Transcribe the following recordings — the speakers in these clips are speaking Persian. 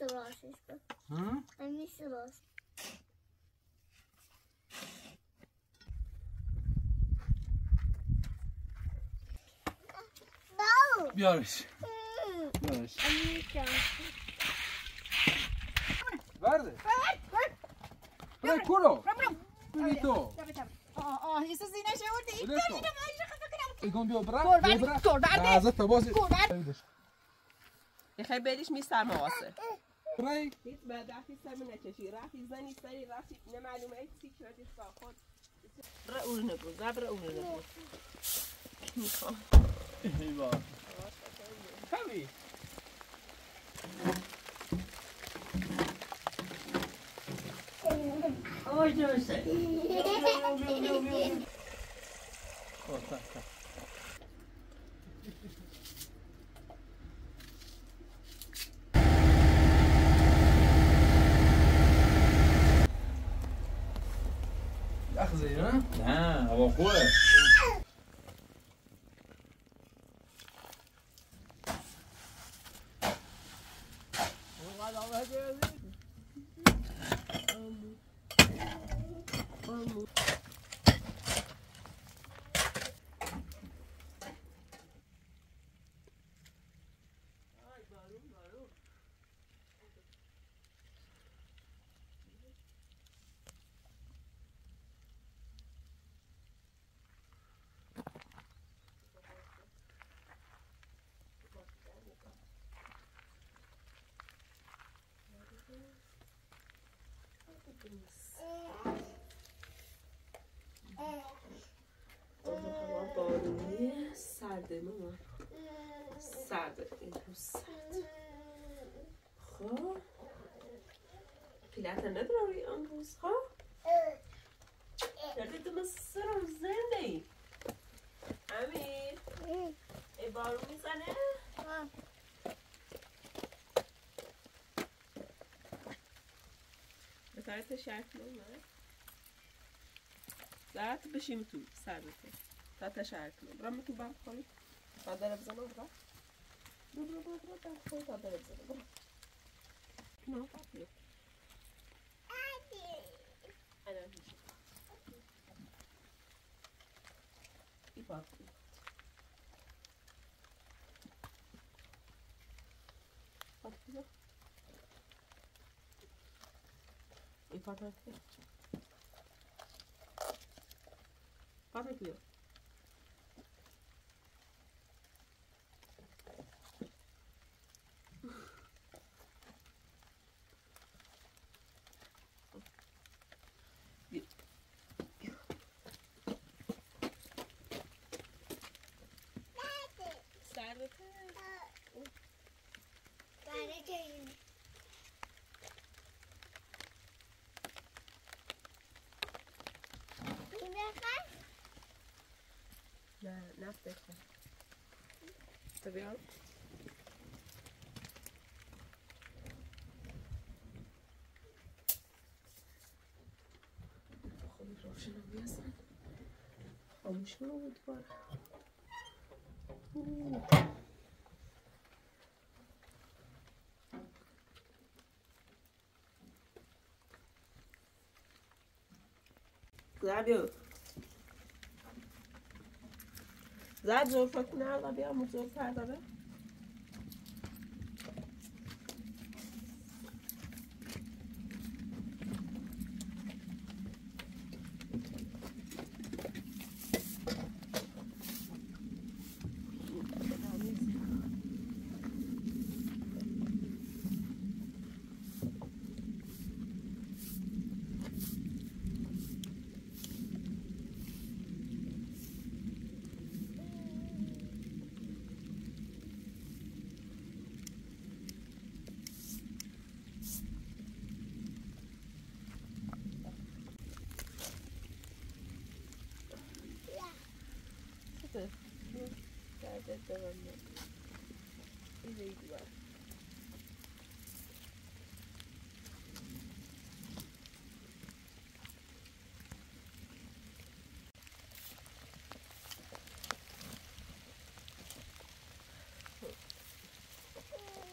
miss a lot, sister. Hmm? I miss a lot. No! Biorę się. Biorę się. Wardy! Daj kuro! Daj to! O, jesteś z innej się urdy! I gąbie obra? Kurwardy! Kurwardy! Kurwardy! یخی بیش میسر مواسه. برای. هیچ بعد رفتی سر منتشی رفتی زنی سری رفتی نمعلومه ای سیکرتی خود. برای اون نبود. برای اون نبود. میخوام. ایوا. کمی. آج نمیشه. خدا. ها هو خوله سرده ماما سرده این هم سرده خب پیلت نداری آن روز ها دردی تو مصر رو زنده ای امیر ای بارو میزنه به طرف شرط ماما دردت بشیم تو سرده تا شرط برام تو بام خوری تا در بزنم برا برو تا خود تا در بزنم برا نه پاپی انا ای پاپی پاپی ای پاپی پاپی لا تفتح تبيعه خلي روشنا وياسر أو مش موجود برا زادو زادو فكنا الله بيوم زوج هذا به That's the one that is a good one.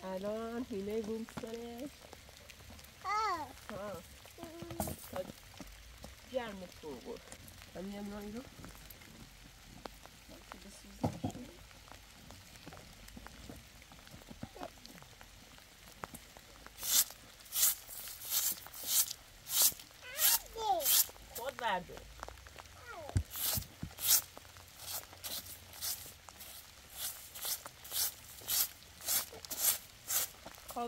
I الان هینه بوم کنه تا گرم فوقه همین امران این رو خود برده خب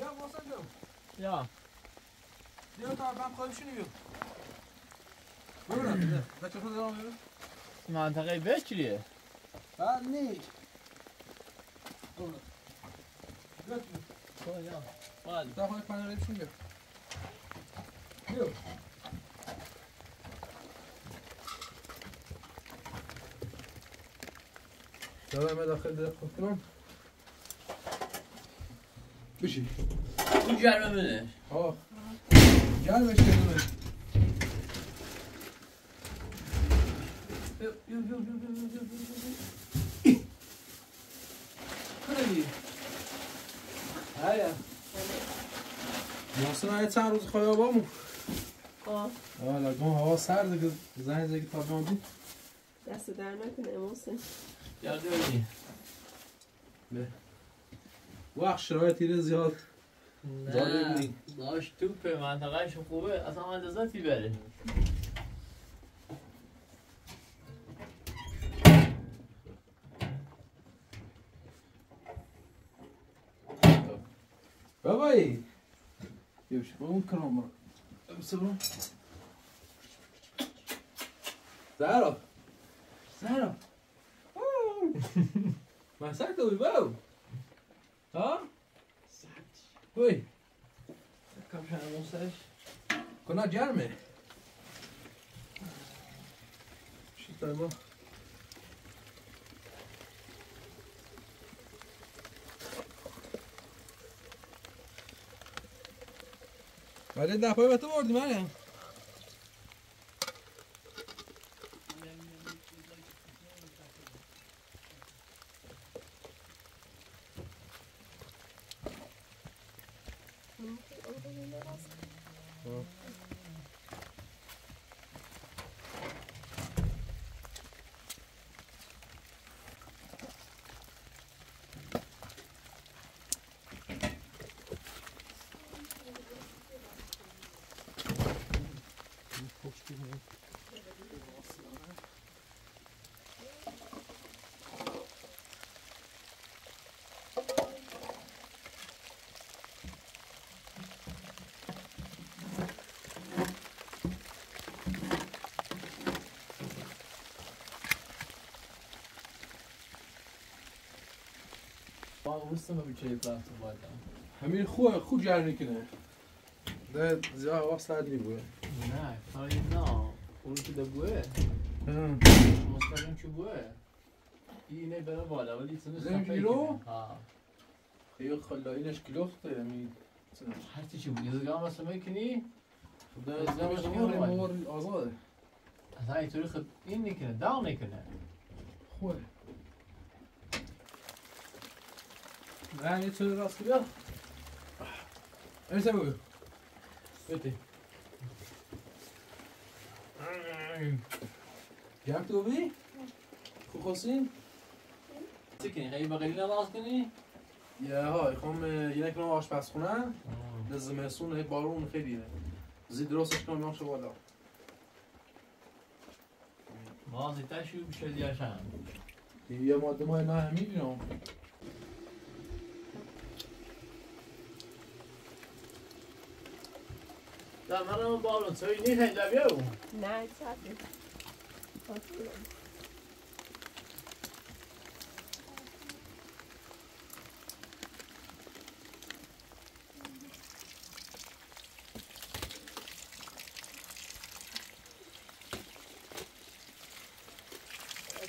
Ja, was ist das? Ja. Ja, da beim Kölnchen yok. Böyle mi? Ne çok da olmuyor. Mantarayı bekliyor. Ha, ne? Doğru. Götür. Koy ya. Hadi. Daha koy panel hepsini yok. Yok. Devam et akıllı kontrol. بشی اون جرمه بده آه جرمش کنه کنه هیا محسن هایی چند روز خیابامون آه آه لگم هوا سرده که زنگ زنگی تابعان دید دست در نکنه محسن یاده بگی به وقت شرایطی رو زیاد داره بودیم داشت توپه منطقهش خوبه اصلا من دزتی بره بابایی یوش با اون کنم برو بسرم زهرا زهرا محسک دوی باو ها؟ وای کامشان موسیش کنا جرمه شیطان ما ولی ده پای به تو بردیم هره وسم بچه پلاستیک بایدم. همین خود جر نکنه. ده زیاد واسه عادی بوده. نه فای نه. اون که دبوده. مستقیم که بوده. اینه برای بالا ولی تنش خیلی رو. خیلی خلاینش کلوفته یعنی. هر چیزی بودی زیاد مثلا میکنی. خدا زیاد مور آزاده. از اینطوری خب این نکنه داغ نکنه. خوب. Gayet öyle rastgele al. Öyle mi koyuyor? Öte. Gel Tobi. Kokosin. Sikini, hayır bakalım rastgele. Ya ha, ikham yine konu aşpazxona. Dizmesun hep balon xeyriyle. Zid rastgele konu yoksa valla. Bazı taşıyor bir şey yaşan. Ya madem ay ne hemiyim. لا من هم بالون سوی نیه هندبیه او نه چطور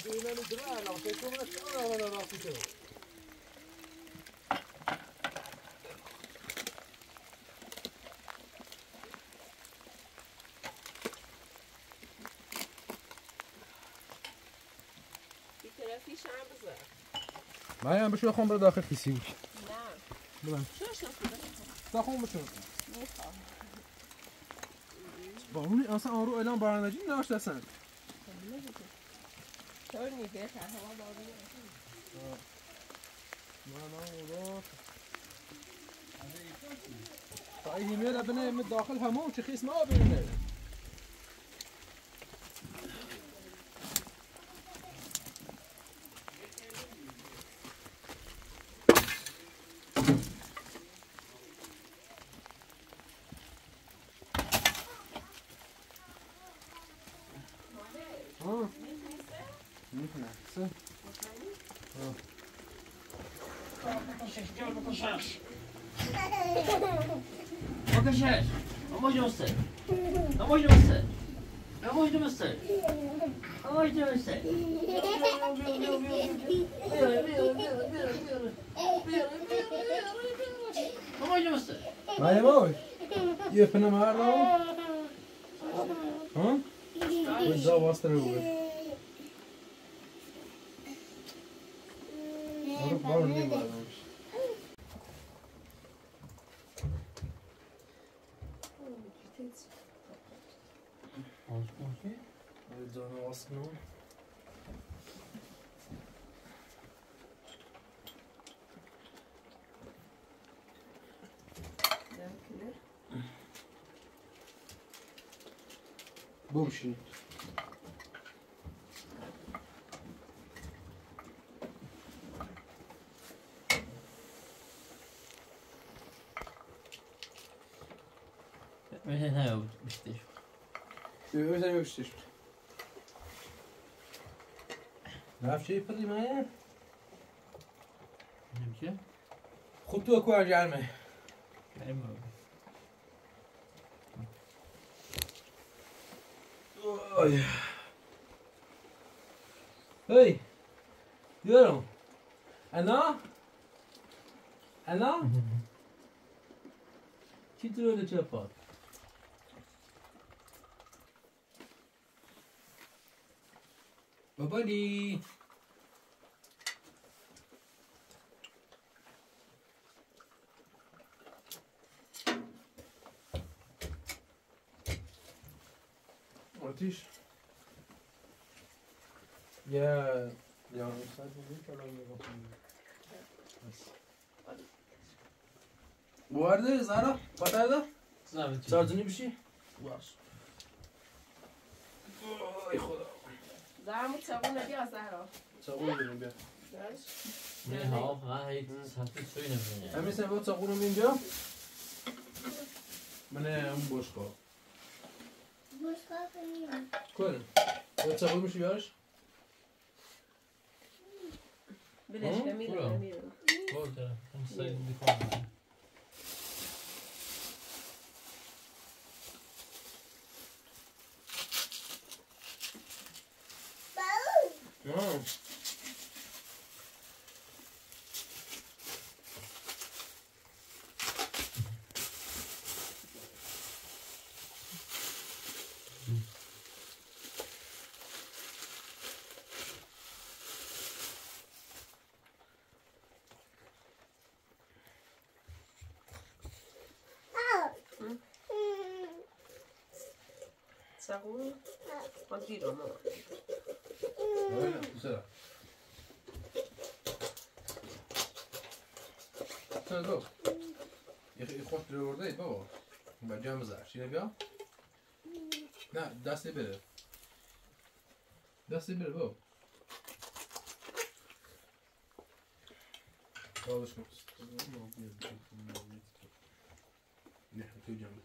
دیوانه درای لطفا تو من چرا راستی تو مایم بشه خون بر داخل خیسی بود. نه. بله. چه شد؟ داخون بشه. میخوام. باونی اصلا آن رو الان برندگی نداشت اصلا. نه. چون نیست هوا باونی. نه ولاد. تایی میره بنه می داخل همون چه خیس ما بینه. Покажешь, а может и усы, а может и усы. Я понимаю, а? Вот за вас трогает. Bağırın değil bağırın. Canı baskın ol. Bu bir şey. Öyle sen yok işte. Ne yapayım ya? Ne? Kutu akıyor gelme. Gelme. Oy. Hey. Diyorum. Ana? Çitröyle çapar. Babali. Ateş. Ya sadece bu arada Zara, patayda. Sardığını bir şey. Var. Ay Allah'ım. زارم چابونه بیا زارم. چابونه بیا. داش. نه آخه این سختی شوی نمی‌کنه. همیشه سبب چابونه می‌بیا. من هم باشکو. باشکو کنیم. کن. چابونه می‌شی بیارش. بلاش أميرة أميرة قولتها نسايد بكم صغير قليل أمور. سلام. تلو. يخوش تلوردي بابا. بعديهم زار. شنو بيا؟ نه دستی بره. دستی بره بابا. خالص نحن تو جنب.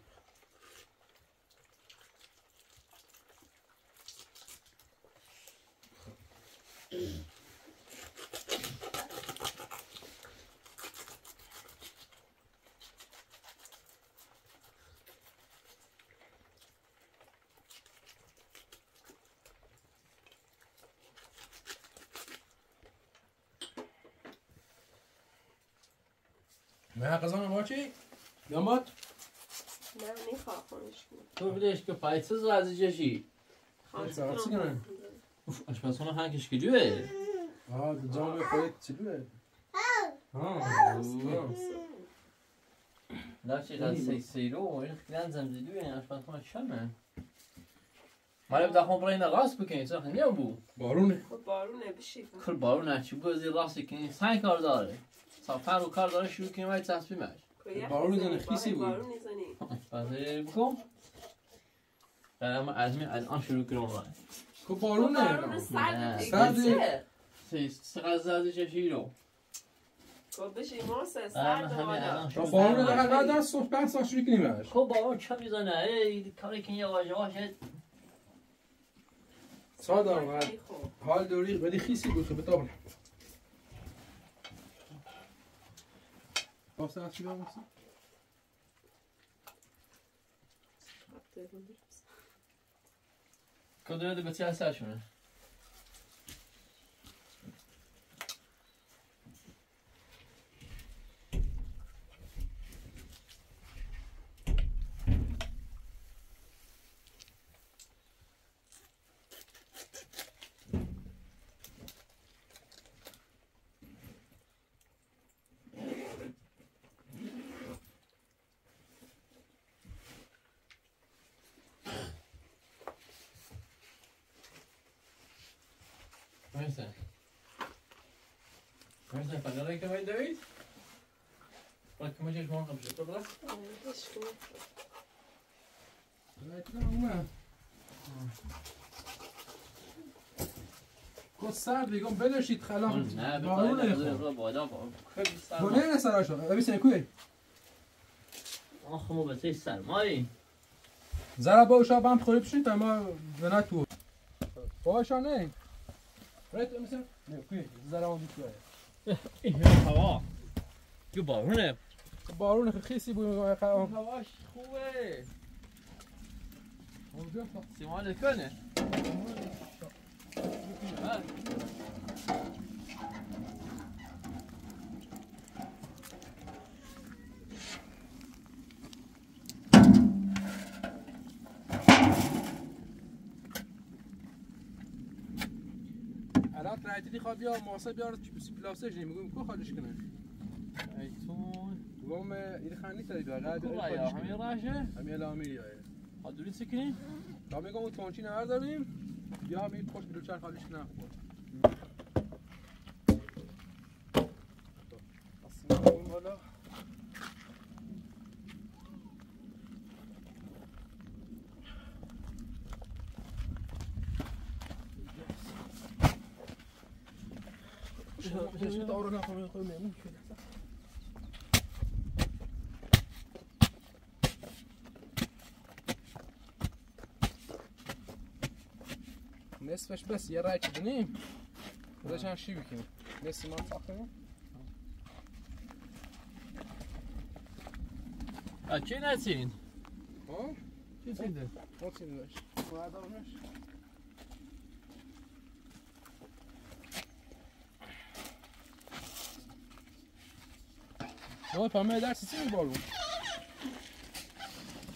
ما قزانه ماچی نماد نه نخواهمش تو بلش که پایسز و از جشی خالص کنن Uf, açmasına hangi iş gidiyor? Aa, canım koyup çıkıyor. Ha. Laçi da seyro, oyun filan zamzediyor yani açmasına çamam. Malum da komprayına rast bükün, sen ne bu? Barun. Barun ne bir şey. Kır barun açı gözü rast ki sen kardar. Safar o kardarı şuru ki vay tasvim aç. Barun zan xisi bu. Barun zan. Hazır bu. Ama azmi al'an şuru ki olmaz. كبارونه بارونه سرد سرد سرد شیرو بشی ماسه سرد و بارونه دقیقا در صبح ساعت شروع کنیم باش خب بارون چه میزنه کاری که یه واژه واشه ساده حال دوری ولی خیسی بود که بتابل باسه از چی باسه؟ Kadroya da götürsen şunu. Marisa. Marisa, para ela que vai dois. Para que mais vão comprar? Para lá. Vai ter uma. Coçar, ligam belo shit khalam. Barun é. Boné saracho. Abi sen kuy. Axmo bete sarmay. Zara ba uşa bam khorib shit ama vena tu. Boşa ne? رأيت أمسك؟ لا كوي زلمة بيتوه. إيه هوا؟ كي بارونه؟ بارونه خيسي بوي خاوم. هواش خوي. موجود؟ سيمان الكنة. عادی خواب یا ماسه بیار پلاسه جنی میگم کو خالش کنه ای تو وام این خانی تا دیگه قاعده همین راشه همین لامیه خود درست کنین تا میگم تونچی نهار داریم یا همین پشت دوچرخه خالش کنه اصلا اون بالا مش متعورنا قوي قوي مين كده نصفش بس يا راجل نيم ولا شان شي بكين Nächstes Mal abhängen. Ha, çi neçin? Ha? Çi çindir? O çindir. Bu adammış. Ne pamela dersi mi bu?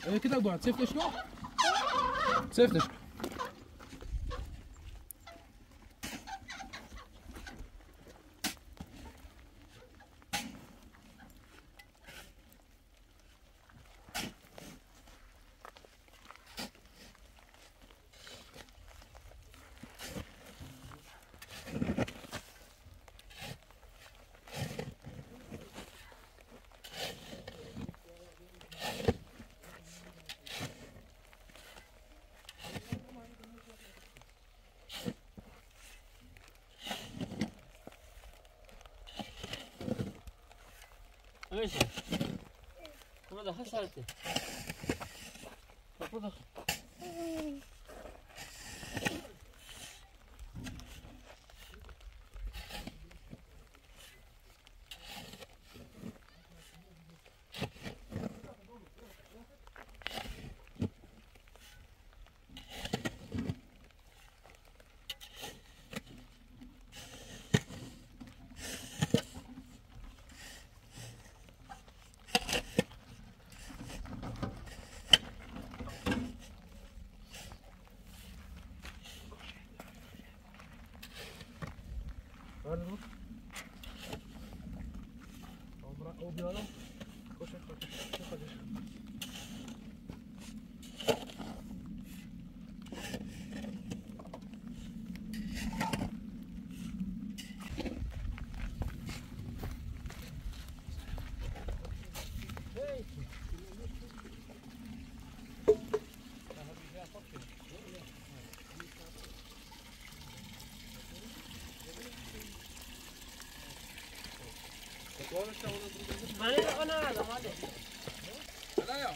Evet ki de bu. Çiftleş mi? Çiftleş. ايش هذا حصلتي طب ماني أنا هذا مالي هذا يا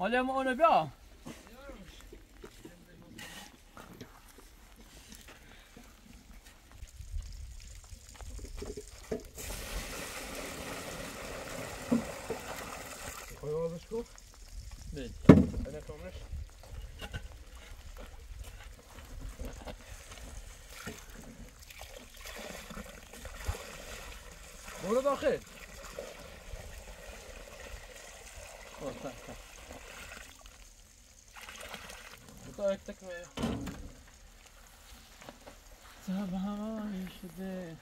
Alem onu bir al. Koy oldu şu. Değil. Öyle kalmış. Burada da akı. Orta. Artık mı? Sabah işte.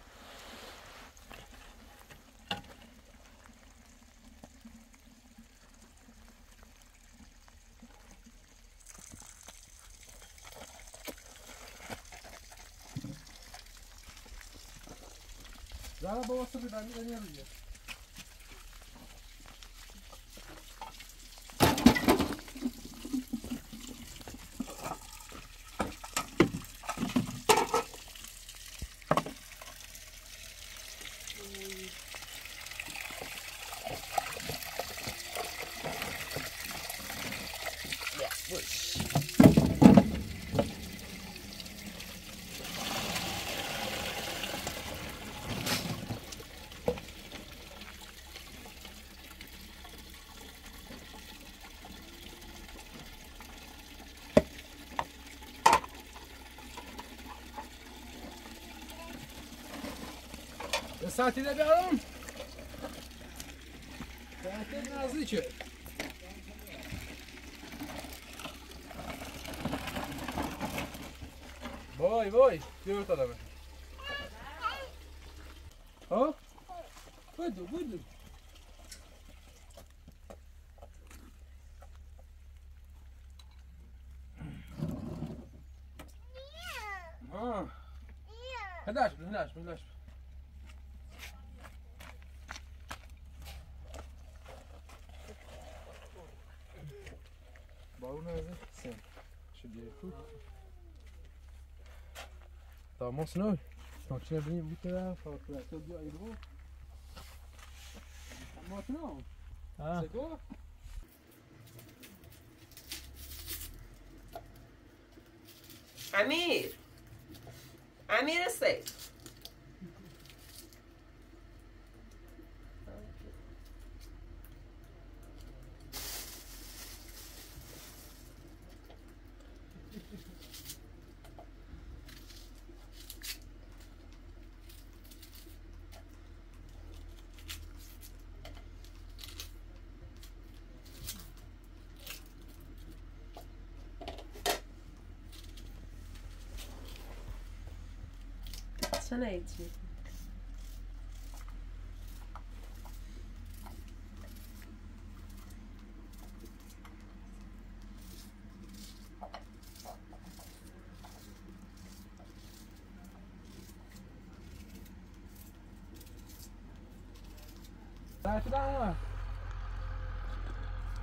Daha babası bir tane deniyor. Saati de bir alalım. Saati biraz hızlı içiyor. Boy boy. Yurt adamı. Ha? Buydu buydu. Ha. Hadi aç, hadi aç, hadi aç. بونازه سن شدي فوت تا مصنوع تنشر بني بوتها فكرة تبدو أيدو ماتنو سكوا أمير أمير السيد Sana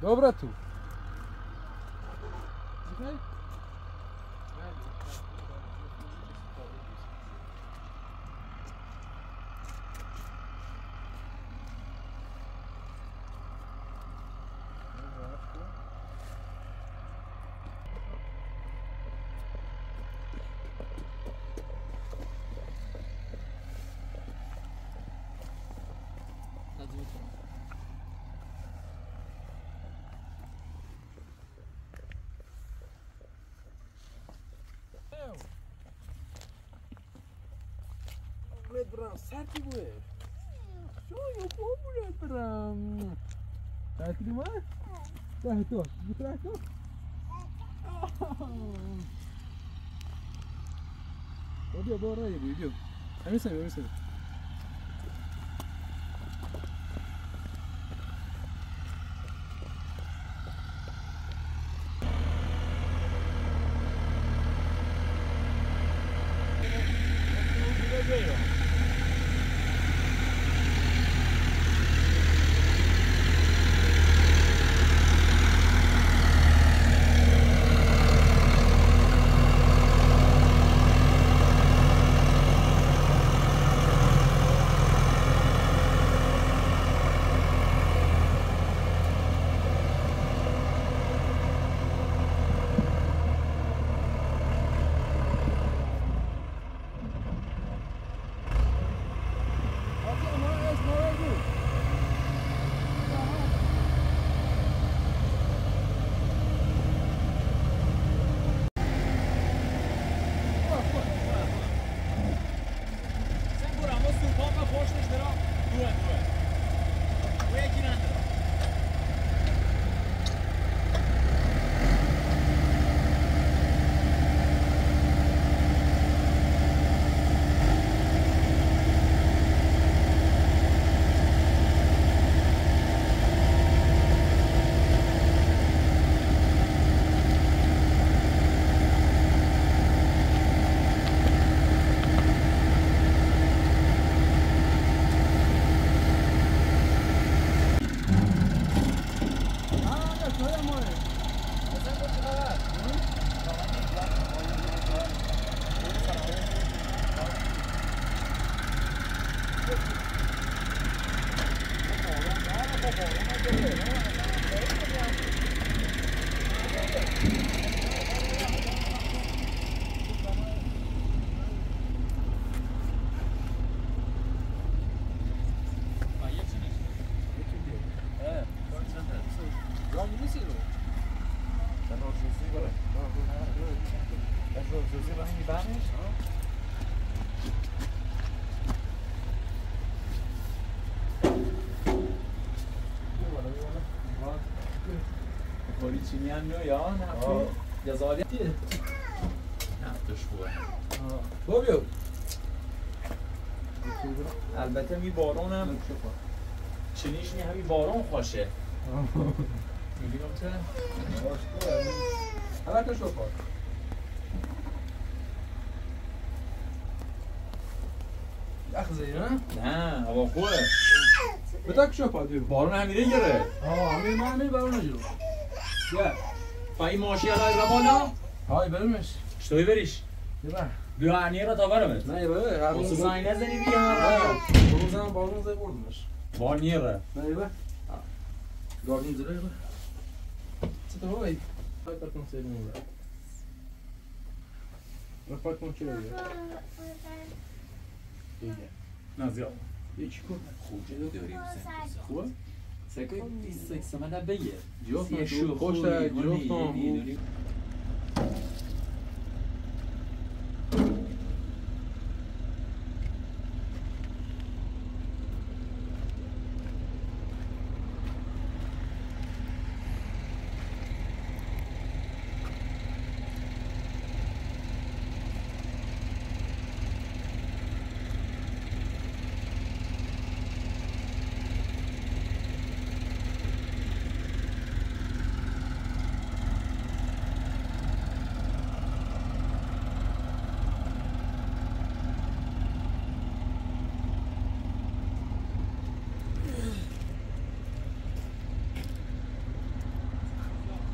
Dobra tu. Okay. Red brown, sabe güey? Yo yo como red brown. ¿Está aquí más? ¿Está esto? ¿Está esto? Odio borrar el video. A mí se me olvidó. چینی هم نو یا نفتی جزالی تیه نفتش خوبه با بیو البته می بارون هم چینیش می همی بارون خوشه میبینم چه باش خوبه البته شو خواه یخ زیره نه هوا خوبه بتاک شو خواه بارون همیره گره همیره من همیره بارون جیره Yeah. با این ماشی الای ربالا های برمش چطوری بریش بیا عنیه را تاورمت نه بابا همون زنگ نزنی بیا بروزم بارون زنگ بردمش با عنیه را نه بابا گاردین زره بابا چطور بابا ای پاکر کن سیرمون را پاکر کن چرا بیا نه زیاد یکی کن خوجه دو داری بسن خوبه؟ سکه 28 سمنه بگیر جفتن تو خوشتر جفتن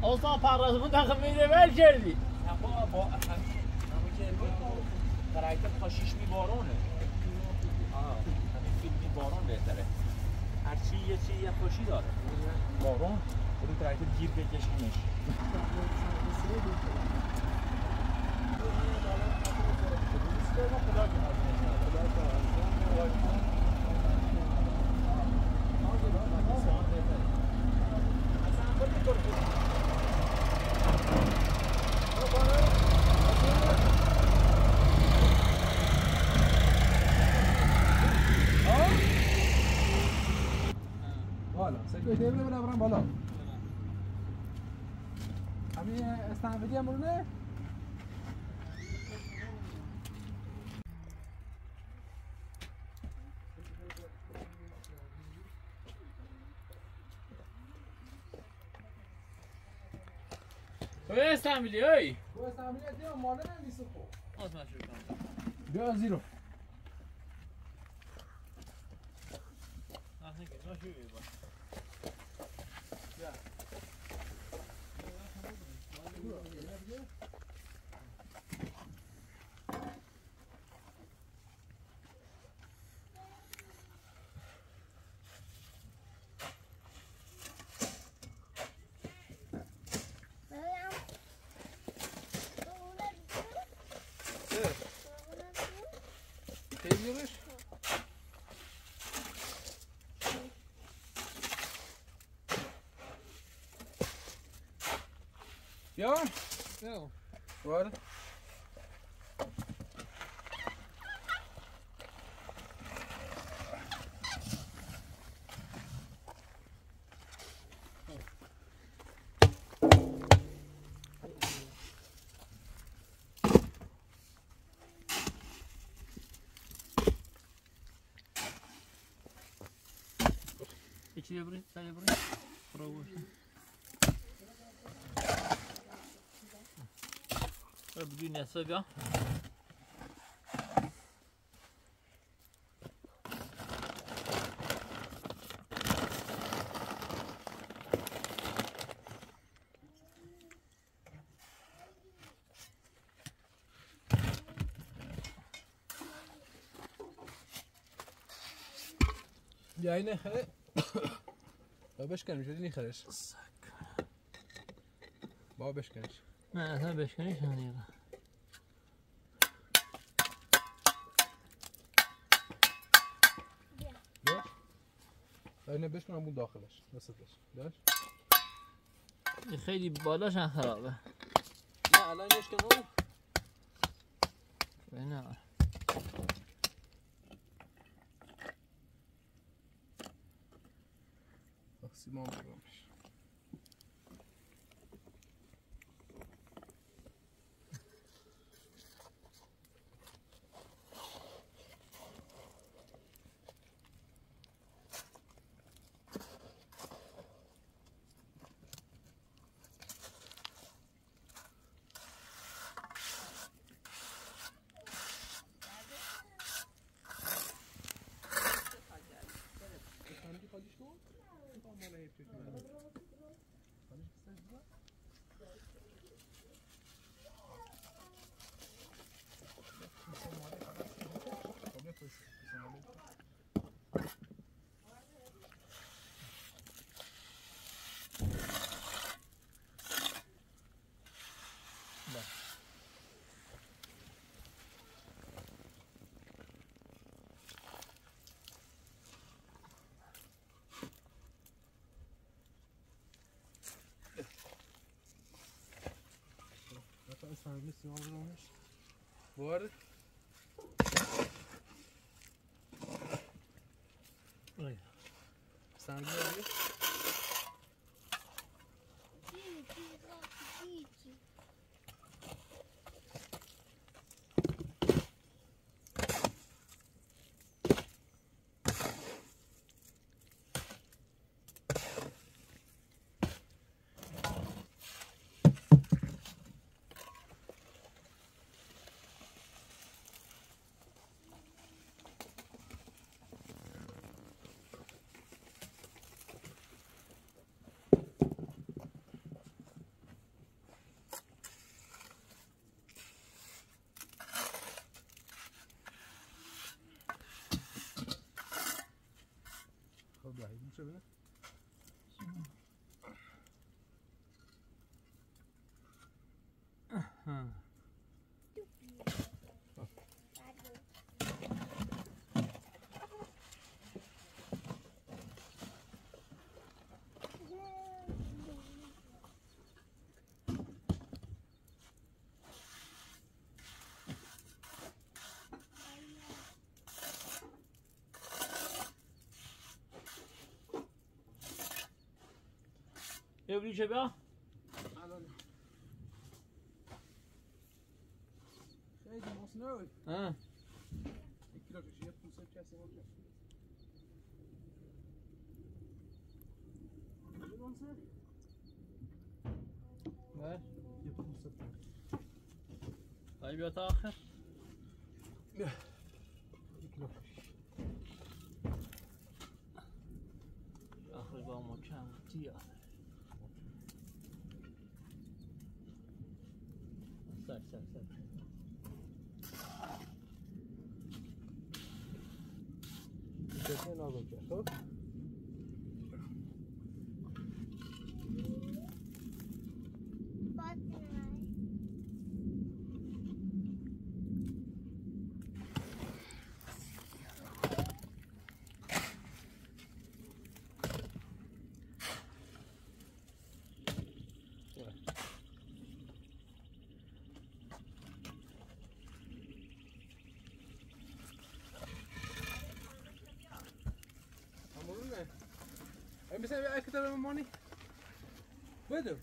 اوسا پارازمون داخل میده ول کردی بابا با همون که درایت خاشیش میبارونه همین فیلمی بارون بهتره هرچی یه چی یه خوشی داره بارون خودی درایت گیر بکشونش بالا همین استنبیدی هم برونه توی استنبیدی هایی توی استنبیدی هایی ماله نمیسه خوب آزمان شروع کنم بیا زیرو نحن که ناشوی باید Ja? Ja. Var? İçine buraya, sadece buraya. Buraya koysun. بدون نسبة جاينا خلي باش كان مجدني خلاص بابا باش كانش نه اصلا بشکنیش هم دیگه داشت؟ اینه بشکنم بود داخلش دست داشت؟ خیلی بالاش هم خرابه نه الان بشکنم به نه بخصی ما بگمش Thank you. Serbestim alınmış. Bu arada aynen. Serbest alıyor. Şöyle. Aha. يا ابني شباب انا شايف مصنوعي ها الكيلو جايب 500 طيب يا تاخر اخر بقى مكان كتير Sen. Geçen alacağız, hop. مثلا بقى كده يا ماماني بدر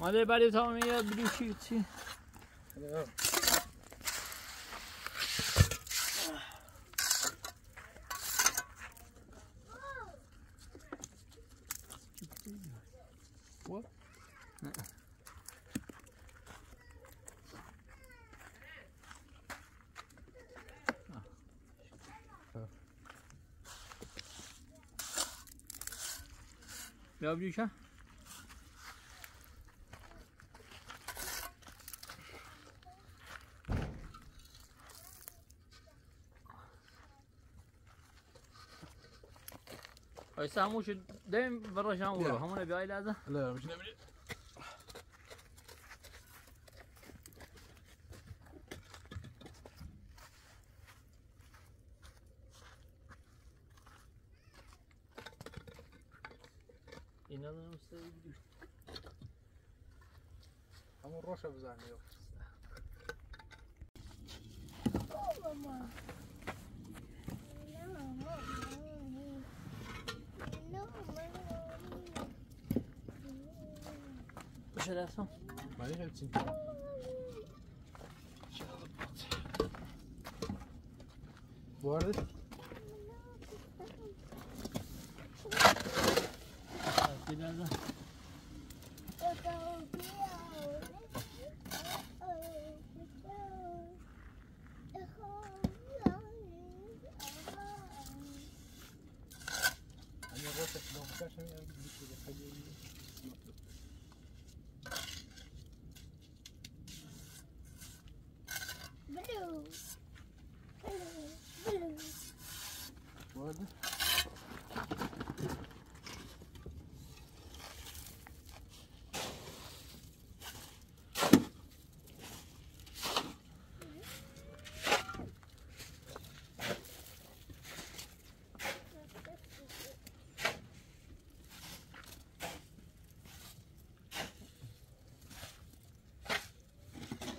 ما ده بعد تمام يا بلوشي تي Ne yapıyorsun ha? أي ساموش دايم برا شام ولا هم نبي عيل هذا؟ لا مش نبي. İnanırım size gidiyor. Ama roşa bir zahmet yok. Olama. Bir şeyler yapsam. Bari hepsini. Bu arada Birazdan.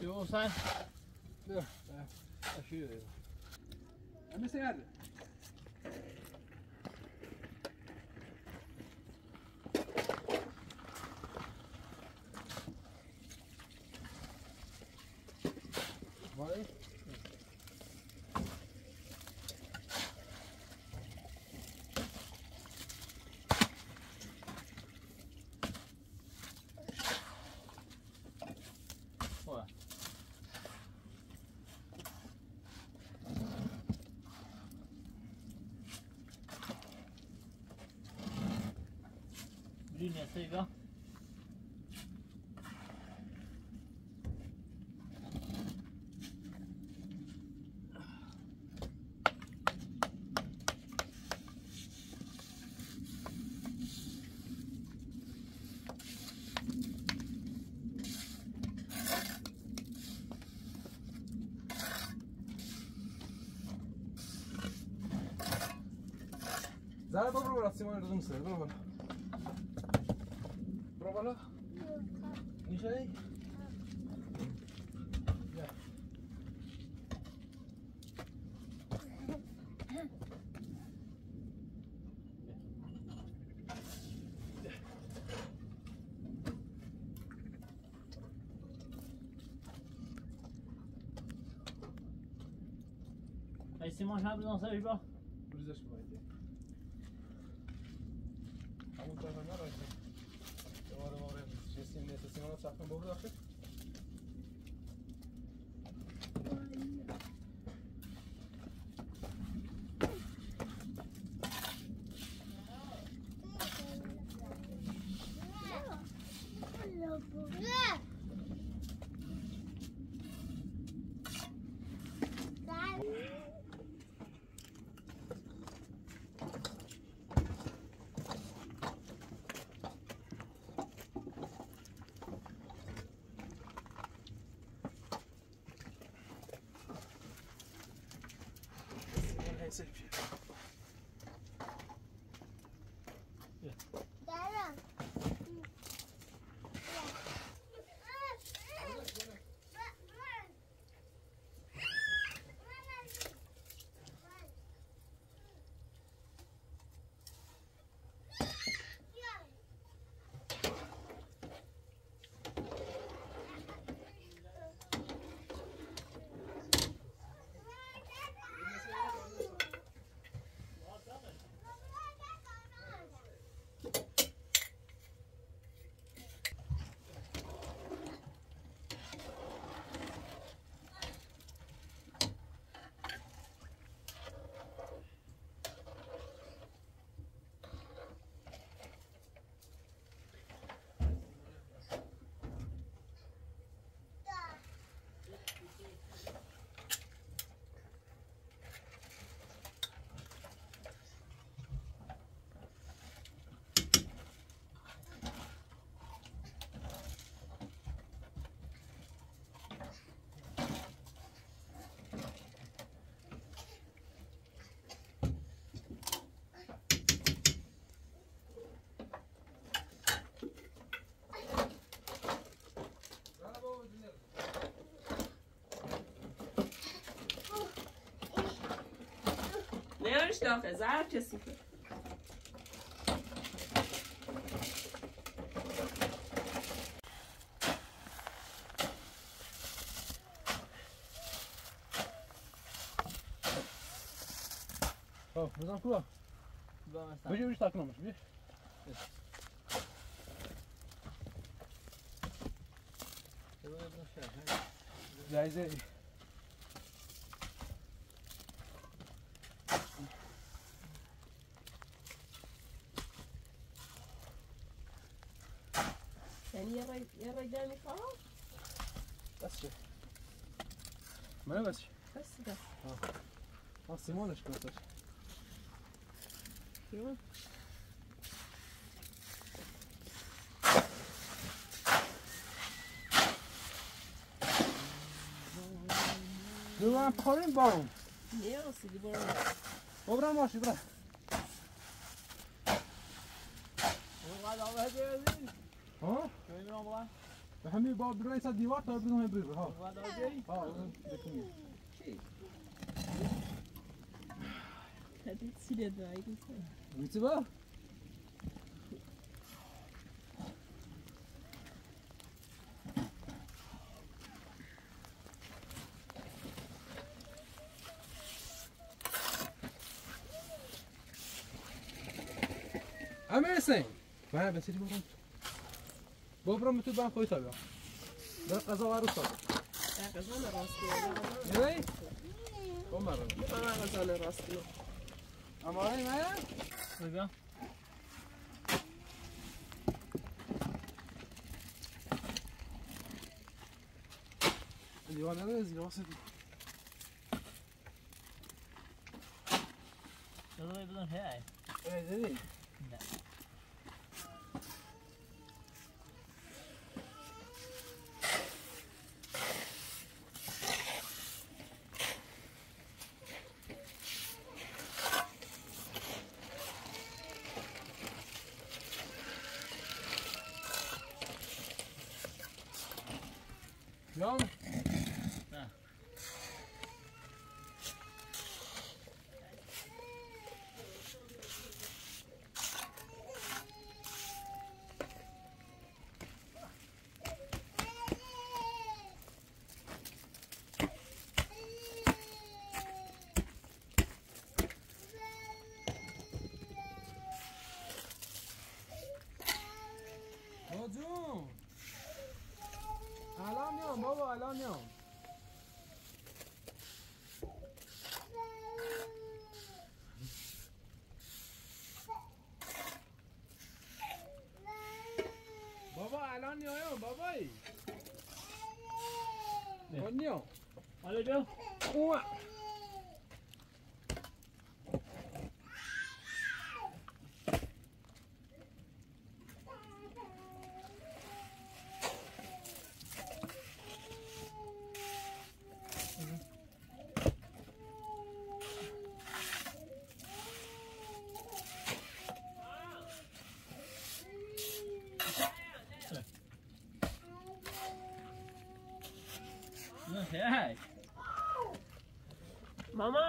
you know what I'm saying? There, there, a few there. Let me see that. What? There you go. Zaraz popróbować, co mamy do zmysłu, dobra. Próbala? Nie. Niżej? Nie. Ej, c'est mangeable dans ça, Juba? Plus je m'arrête. A on t'a pas mal. Sesini çaktım bu bırakıp. Nearest off as I just. Oh, was that cool? Would you start numbers? Yes. Guys, يا رجالي خلاص بس شوف ما انا بس خلاص مو ليش كنت شوف دو ما بخورين بارو يا سيدي بارو وبرا ماشي برا والله هذا ها؟ همین با برای سر دیوار تا بدون بریبر ها ها ببین چی هدیت سیده دایی میشه با Amazing. ما بسیاری بودم. بابرام میتونم خویت آبیا. در قضا وارد شد. قضا نراستی. نه؟ کم بارم. من قضا نراستی. اما این من؟ نگاه. دیوانه نیستی واسه. دادم بدون هی. ای دیدی؟ نه. Long? Nah. Bonjour. الان نیام بابا الان نیام بابا الان نیام بابایی الان نیام الو جو اوه Hey, Mama.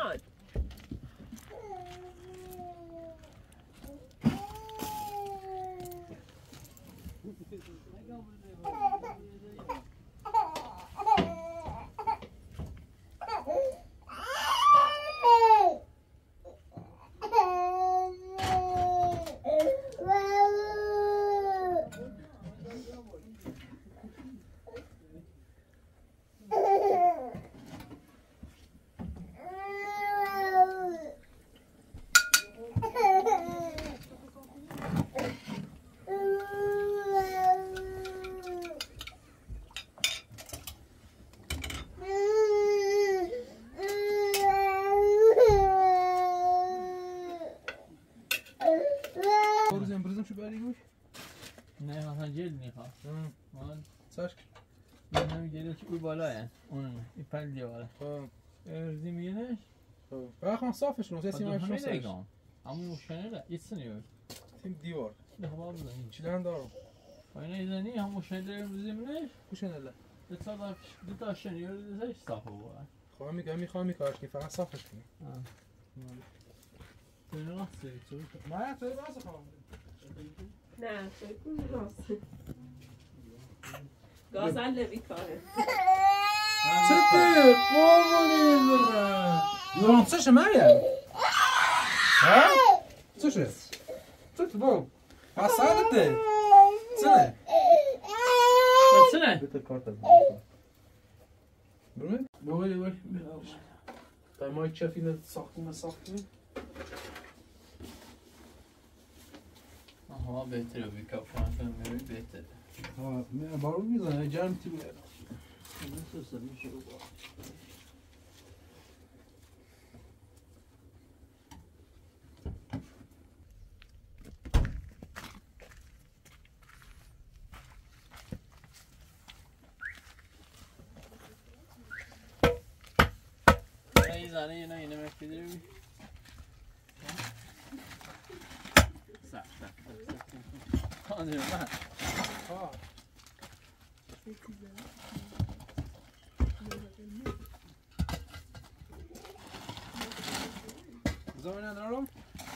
بالایه اون پل دیواره خب ارزی میینش خب واقعا صافش نو سیستم افشون همون شنل یتسنیو تیم دیوار نهوام زنی چیلان دارم اینا زنی همون شنل ارزی میینش خوشنله دتصادف دتاشن یوردش صافه بوده خب میگم کاش که فقط صافش کنی نه نه تو راست خام نه تو راست گازن لبیکاره چطور قومونی برا یوران چش مریم ها چشه چطور بو حسادت چنه چنه بده کارت برو برو تا ما چفینه ساختیم ساختیم آها بهتره بیکاپ فهم میری بهتره ها من بارو میزنه جرم تیم نسوسه میشه بابا زنه اینه مکیده روی سخت سخت سخت سخت زوينا نروم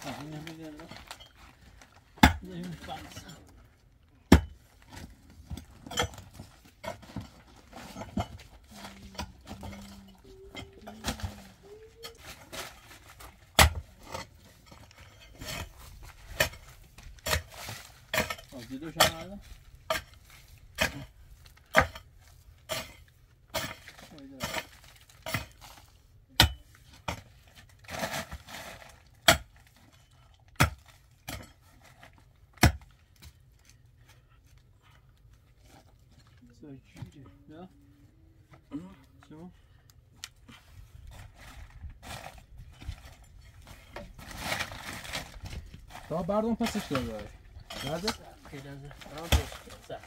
هذا Là, c'est bon. Daha bardon pas işleri var. Nerede? Kıylandı. Tamam. Sağ.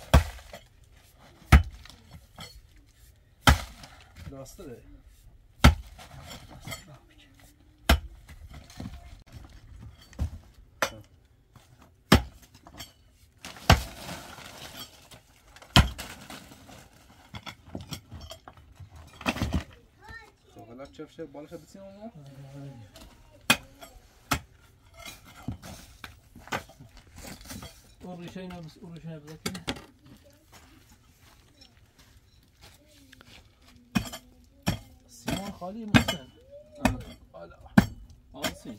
Dostlar. شوف شوف بالك بتسين ولا وريشينا بس وريشينا بذاك سيمون خالي مسن لا عاصي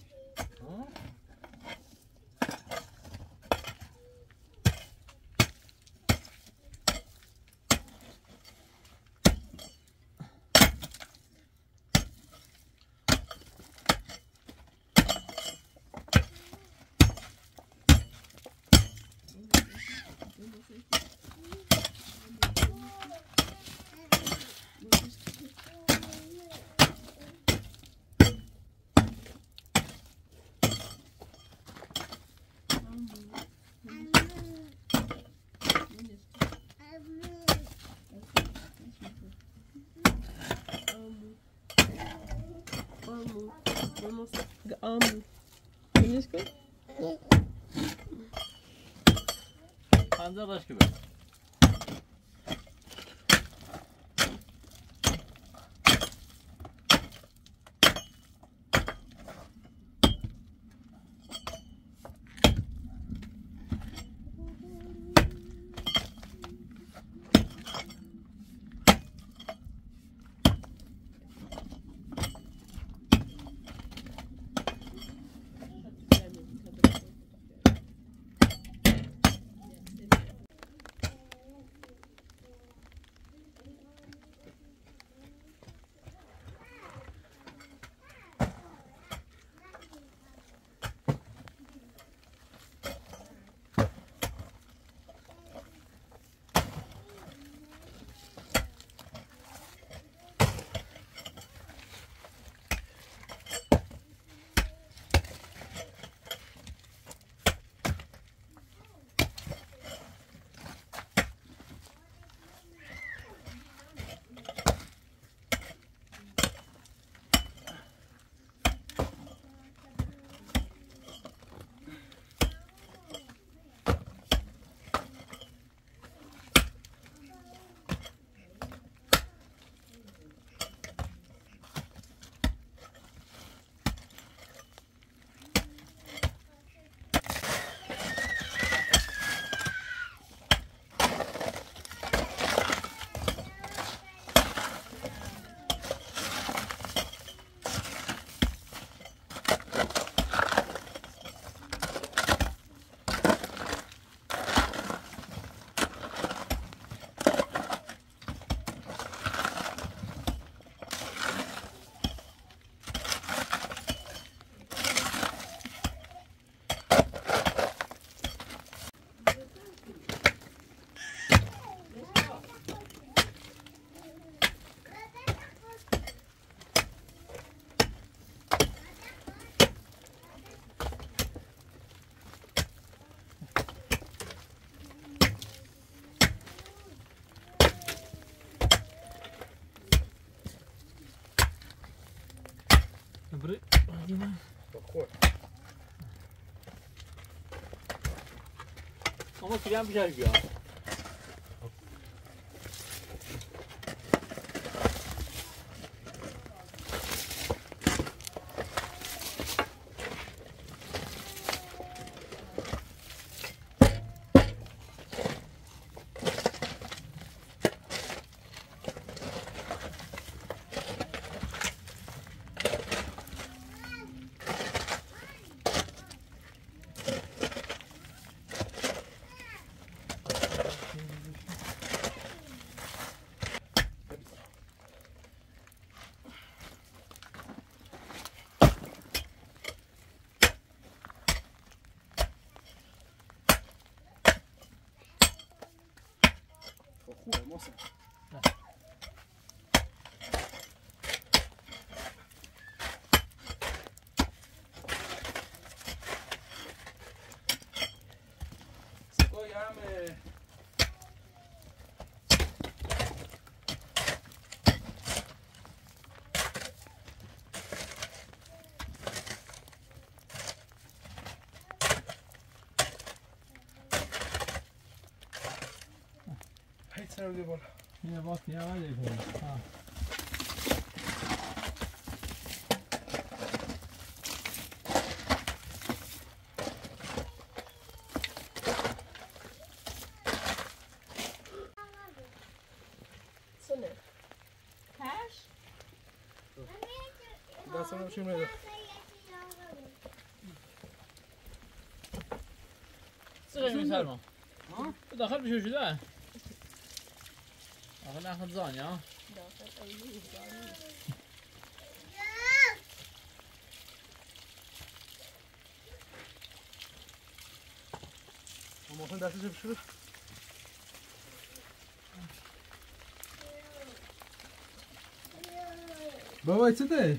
ها Nişko? Pancar aşkı ben. Добрый день. Поход. Ama krem güzel gidiyor. olsun. Heh. Nerede bol? Yine bak ya var ya böyle. Ha. Sonu. Kaç? Daha sonra şunu ver. Süremiz var mı? Ha? Bu da kalmış şu da. آقا نه خود زانی ها داخل اولی زانی همه دسته چه بشوره؟ بابای چه ده؟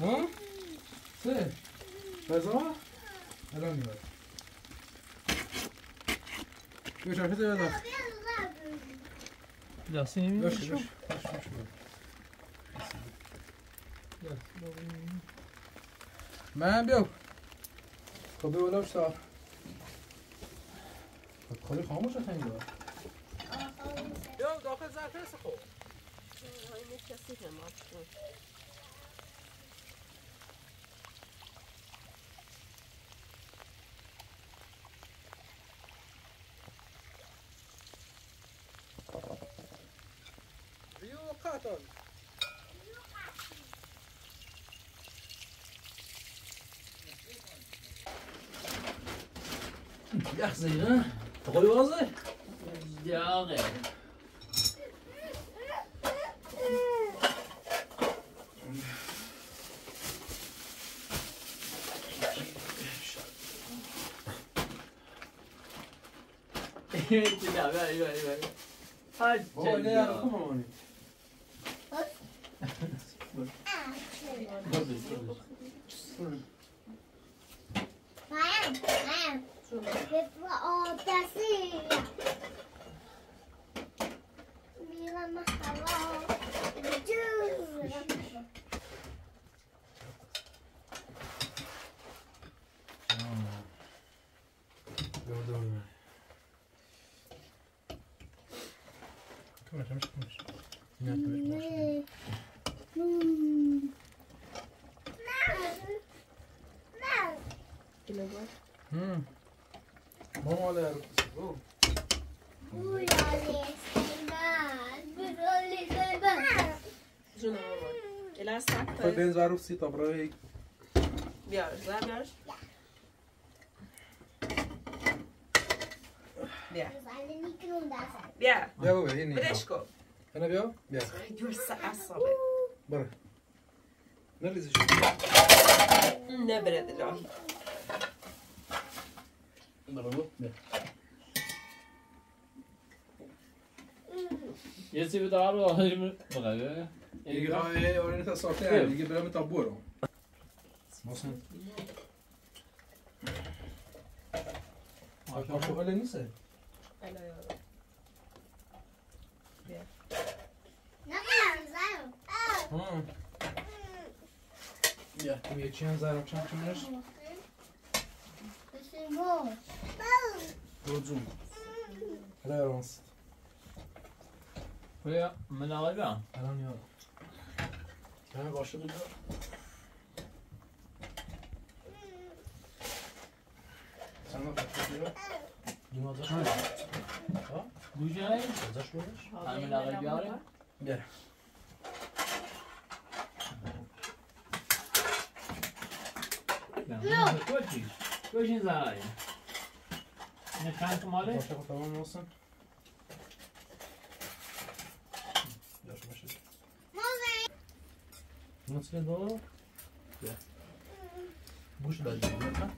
ها؟ چه؟ بزا؟ الان میبرد یه شرفه ده بزا Yasin yemin ediyorum. Yasin yemin Ben yok. Tabi öyle bir şey. Kalı kalmış efendim ya. Yok, dokuz zaten sıkı. Aynı kesinlikle maçlı. Cotton. Yah zeyne, koyuyoruz ya. Ya ne? Gel gel gel gel. Hadi. Oy ne yapalım onu? بین زارو سی تا برای بیار زار بیار بیار بیا بابا این برش کو انا بیا بیا جور ساعصبه بره نلزم نبرد الراحه بره بیا یسی به دارو آخرین بغل Ligger av orientert saker her, ligger bra med taboer også. Småsen. Har du hatt noe lenge seg? Eller gjør det. Ja. Ja, det mye kjent der og kjent kjent kjent. Det ser mål. Godzoom. Eller gjør hans. Ja, men det er bra. Eller gjør det. Hemen başladık da. Sen ne yapıyorsun? Limada şöyle. Ha? Güzel. Güzel şöyle. Hemen ağır bir ağrı. Gel. Yok. Koçin. Koçin zahari. Ne kanka mali? Başka tamam olsun. Nasıl oldu? Ya. Bu şurada.